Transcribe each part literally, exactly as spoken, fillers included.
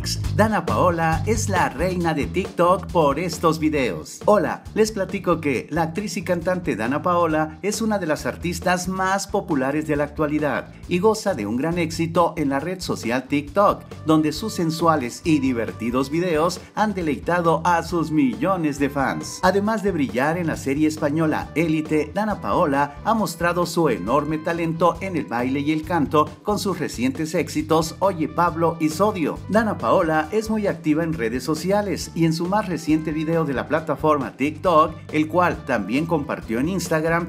clics. Danna Paola es la reina de TikTok por estos videos. Hola, les platico que la actriz y cantante Danna Paola es una de las artistas más populares de la actualidad y goza de un gran éxito en la red social TikTok, donde sus sensuales y divertidos videos han deleitado a sus millones de fans. Además de brillar en la serie española Élite, Danna Paola ha mostrado su enorme talento en el baile y el canto con sus recientes éxitos Oye Pablo y Sodio. Danna Paola es muy activa en redes sociales y en su más reciente video de la plataforma TikTok, el cual también compartió en Instagram,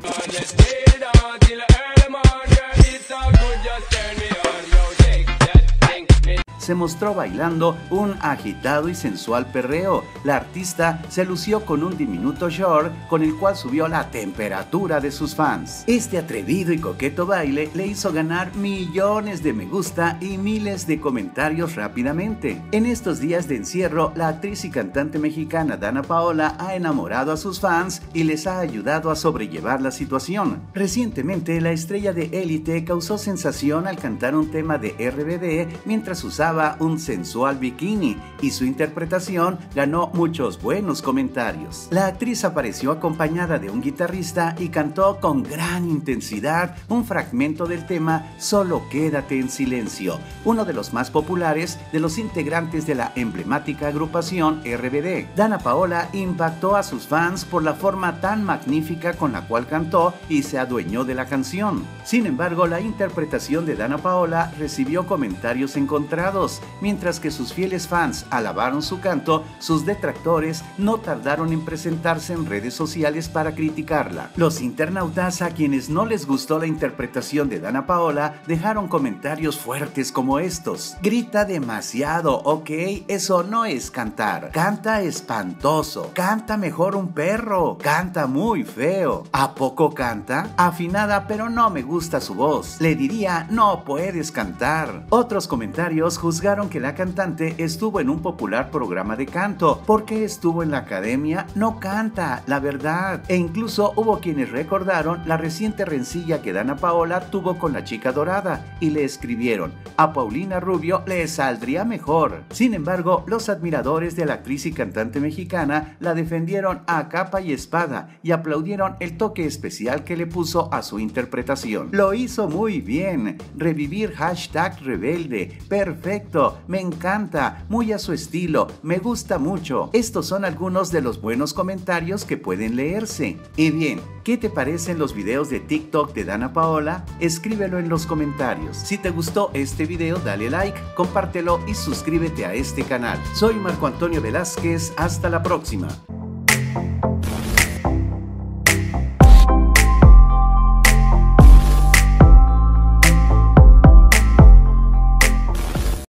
se mostró bailando un agitado y sensual perreo. La artista se lució con un diminuto short con el cual subió la temperatura de sus fans. Este atrevido y coqueto baile le hizo ganar millones de me gusta y miles de comentarios rápidamente. En estos días de encierro, la actriz y cantante mexicana Danna Paola ha enamorado a sus fans y les ha ayudado a sobrellevar la situación. Recientemente, la estrella de Élite causó sensación al cantar un tema de R B D mientras usaba un sensual bikini, y su interpretación ganó muchos buenos comentarios. La actriz apareció acompañada de un guitarrista y cantó con gran intensidad un fragmento del tema Solo Quédate en Silencio, uno de los más populares de los integrantes de la emblemática agrupación R B D. Danna Paola impactó a sus fans por la forma tan magnífica con la cual cantó y se adueñó de la canción. Sin embargo, la interpretación de Danna Paola recibió comentarios encontrados. Mientras que sus fieles fans alabaron su canto, sus detractores no tardaron en presentarse en redes sociales para criticarla. Los internautas, a quienes no les gustó la interpretación de Danna Paola, dejaron comentarios fuertes como estos: grita demasiado, ok, eso no es cantar, canta espantoso, canta mejor un perro, canta muy feo, ¿a poco canta? Afinada pero no me gusta su voz, le diría no puedes cantar. Otros comentarios juzgaron que la cantante estuvo en un popular programa de canto. ¿Por qué estuvo en la academia? No canta, la verdad. E incluso hubo quienes recordaron la reciente rencilla que Danna Paola tuvo con la chica dorada y le escribieron, a Paulina Rubio le saldría mejor. Sin embargo, los admiradores de la actriz y cantante mexicana la defendieron a capa y espada y aplaudieron el toque especial que le puso a su interpretación. Lo hizo muy bien. Revivir hashtag rebelde. Perfecto. Me encanta, muy a su estilo, me gusta mucho. Estos son algunos de los buenos comentarios que pueden leerse. Y bien, ¿qué te parecen los videos de TikTok de Danna Paola? Escríbelo en los comentarios. Si te gustó este video, dale like, compártelo y suscríbete a este canal. Soy Marco Antonio Velázquez, hasta la próxima.